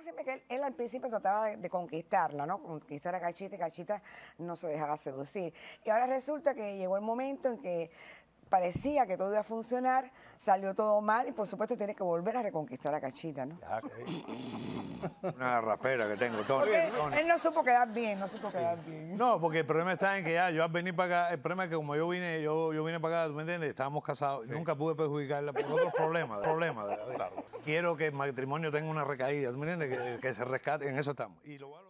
que siempre que él al principio trataba de conquistarla, ¿no? Conquistar a Cachita, y Cachita no se dejaba seducir. Y ahora resulta que llegó el momento en que parecía que todo iba a funcionar, salió todo mal y por supuesto tiene que volver a reconquistar a Cachita, ¿no? Una rapera que tengo, Tony. Él no supo quedar bien, no supo quedar bien. No, porque el problema está en que ya yo al venir para acá, el problema es que como yo vine para acá, ¿tú me entiendes? Estábamos casados, sí. Nunca pude perjudicarla por otros problemas de la vida. Claro. Quiero que el matrimonio tenga una recaída, ¿tú me entiendes? Que se rescate, en eso estamos. Y lo